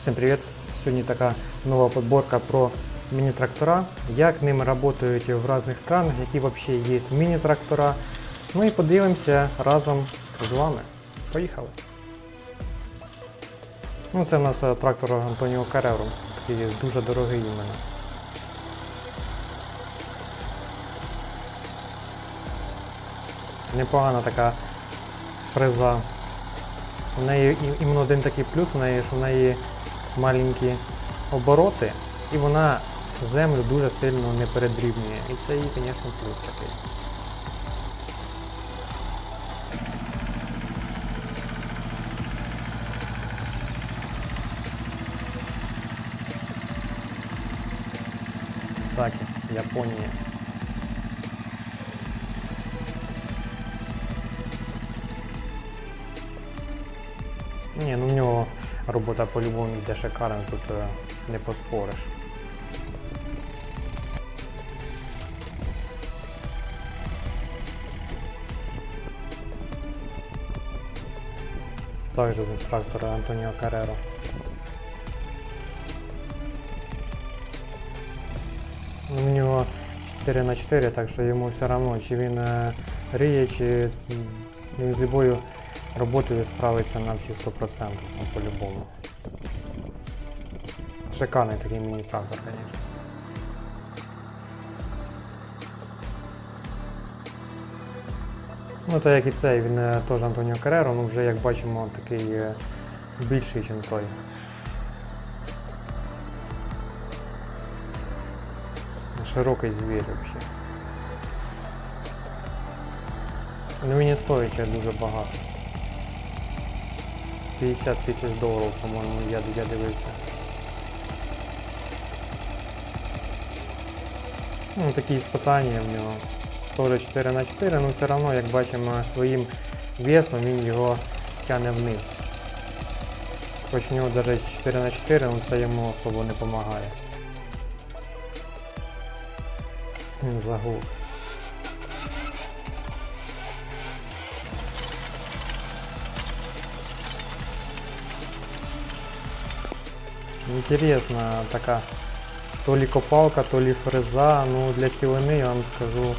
Всем привет! Сегодня такая новая подборка про мини-трактора. Я к ним работаю в разных странах, какие вообще есть мини-трактора. Ну и подивимося разом з вами. Поїхали! Ну, це у нас трактор Антоніо Карраро. Такий дуже дорогий у мене. Непогана така фреза. У неї іменно один такий плюс, що в неї маленькі обороти, і вона землю дуже сильно не передрібнює. І це її, звісно, плюс такий. Саки, Японія. Ні, ну в нього робота по-любому йде шикарно, тут не поспориш. Також з трактора Антоніо Карраро. У нього 4х4, так що йому все одно, чи він ріє, чи він з любою роботою справиться на всі 100%, по-любому. Шикарний такий міні-трактор, звісно. Ну то як і цей, він теж Антоніо Карраро, але вже, як бачимо, такий більший, ніж той. Широкий звір, взагалі. Ну мені стоїть дуже багато. 50 тисяч доларів, по-моєму, я дивився. Ну, такі іспитання в нього. Теж 4х4, але все одно, як бачимо, своїм весом він його тягне вниз. Хоч в нього навіть 4х4, але це йому особо не допомагає. Загул. Интересно, такая то ли копалка, то ли фреза, ну для цілини, я вам скажу,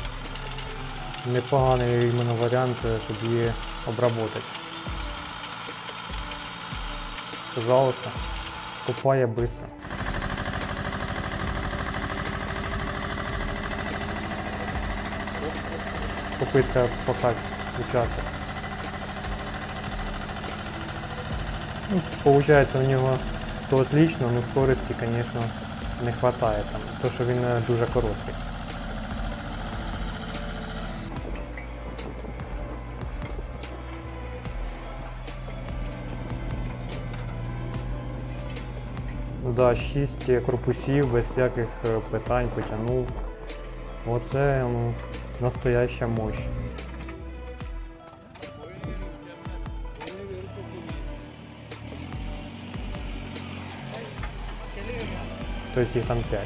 непоганий іменно варіант, щоб її обробити. Пожалуйста, копає швидко. Попытка спасать участок. Ну, получается у него то отлично, но скорости, конечно, не хватает. То, что он дуже короткий. Да, 6 корпусів без всяких питань потянув. Оце, ну, настоящая мощь. То есть их там 5.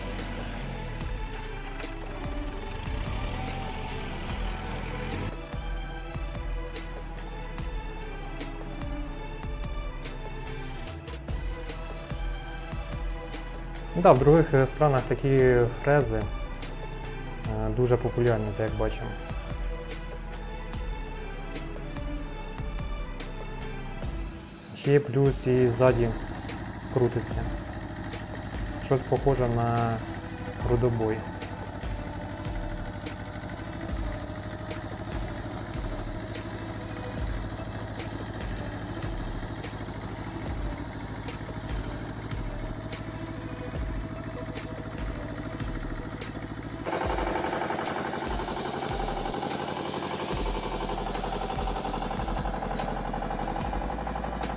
Да, в других странах такие фрези дуже популярні, так як бачимо. Ще плюс і ззаді крутиться. Щось похоже на рудобой.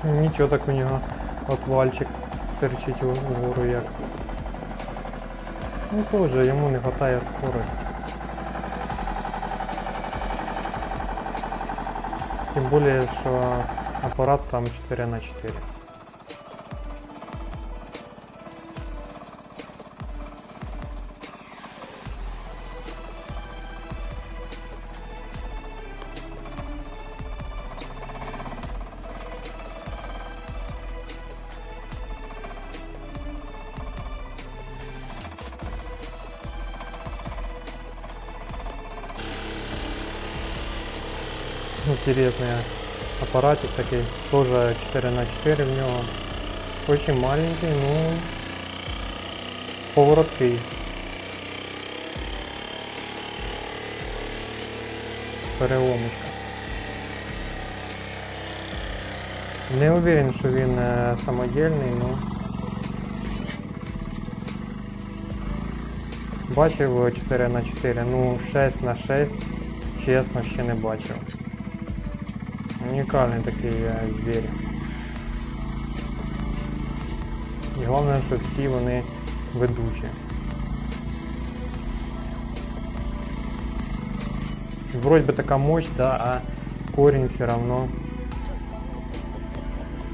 Нічого так у нього отвальчик стерчить угору як. Ну теж, йому не вистачає скорості. Тим більше, що апарат там 4х4. интересный аппаратик такой, тоже 4×4 в него, очень маленький, но повороткий. Переломочка. Не уверен, що він самодільний, ну. Бачив 4×4, ну 6×6, чесно, ще не бачив. Унікальний такий звір. І головне, що всі вони ведучі. Вроде бы такая мощь, да, а корень все равно.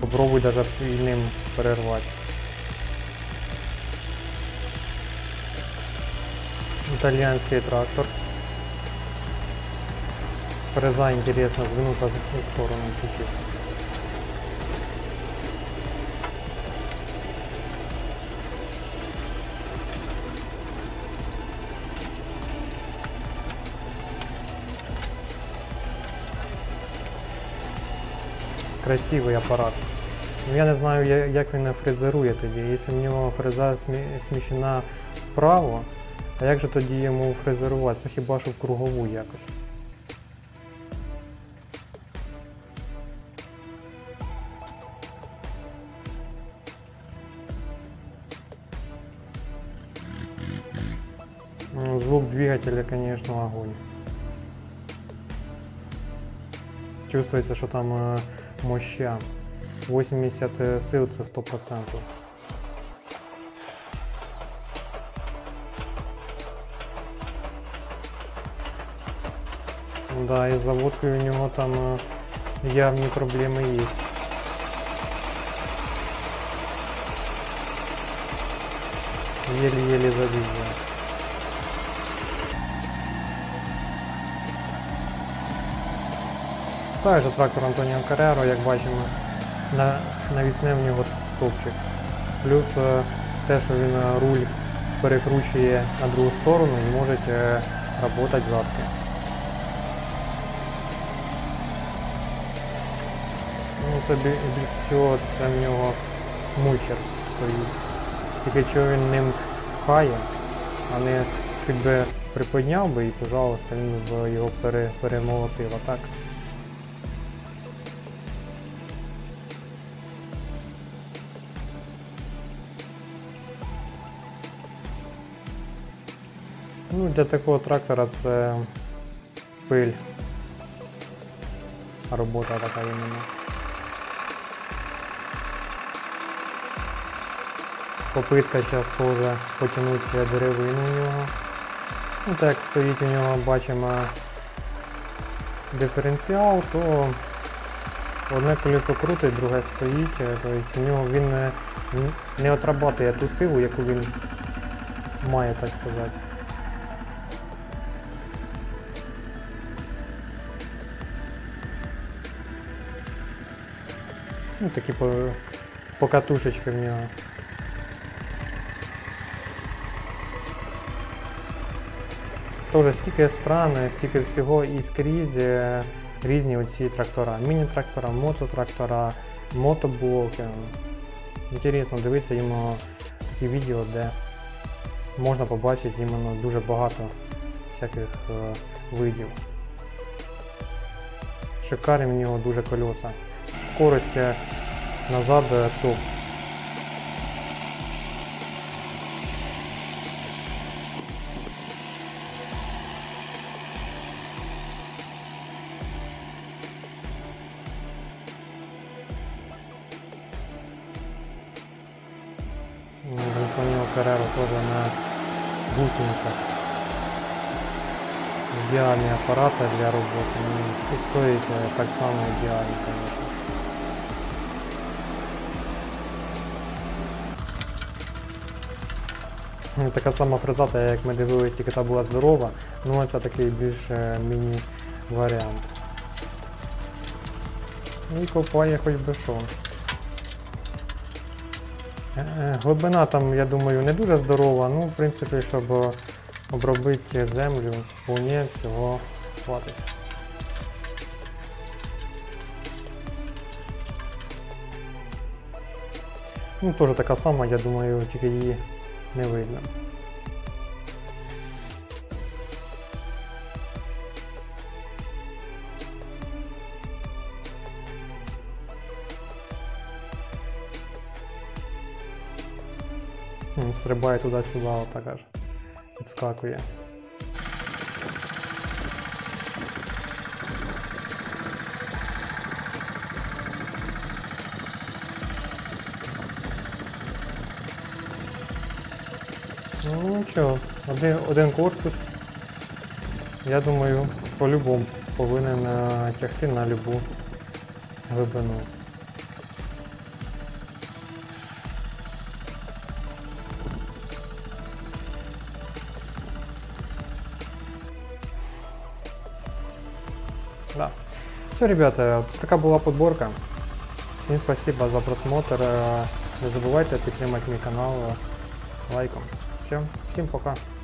Попробуй даже пыльным прорвать. Итальянский трактор. Фреза интересно сдвинута в сторону чуть-чуть. Красивий апарат. Я не знаю, як він фрезерує тоді. Якщо в нього фреза сміщена вправо, а як же тоді йому фрезерувати? Це хіба що в кругову якось. Звук двигателя, конечно, огонь. Чувствуется, що там моща 80 сил, це 100%. Да, і з заводкою у нього там явні проблеми є. Еле-еле завезли. Також трактор Антоніо Карраро, як бачимо, навісне в нього топчик. Плюс те, що він руль перекручує на другу сторону і може працювати задки. Ну, це більш всього, це в нього мульчер стоїть. Тільки що він ним пхає, а не якби приподняв би і, пожалуйста, він його перемолотив. А так? Ну, для такого трактора це пиль, робота така іменно. Попитка зараз теж потягнути деревину у нього. Ну, так як стоїть у нього, бачимо, диференціал, то одне колесо крутить, друге стоїть, тобто у нього він не отрабатує ту силу, яку він має, так сказати. Ну, такі покатушечки в нього. Тоже стільки стран, стільки всього і скрізь різні оці трактора. Міні-трактора, мототрактора, мотоблоки. Інтересно дивитися йому такі відео, де можна побачити іменно дуже багато всяких видів. Шикарні в нього дуже колеса. Скорость назад топ. Антонио Карраро тоже на гусеницах. Идеальный аппарат для работы. И стоит так само идеально, конечно. Така сама фреза, як ми дивилися, тільки та була здорова, ну це такий більш міні-варіант. І копає хоч би що. Глибина там, я думаю, не дуже здорова, ну, в принципі, щоб обробити землю, вполне цього хватить. Ну, тоже така сама, я думаю, тільки її не видно. Стрибає туди-сюди, отак аж підскакує. Ну нічого, один корпус, я думаю, по-любому повинен тягти на любу глибину. Да. Все, ребята, такая была подборка. Всем спасибо за просмотр. Не забывайте поддерживать мой канал лайком. Все, всем пока.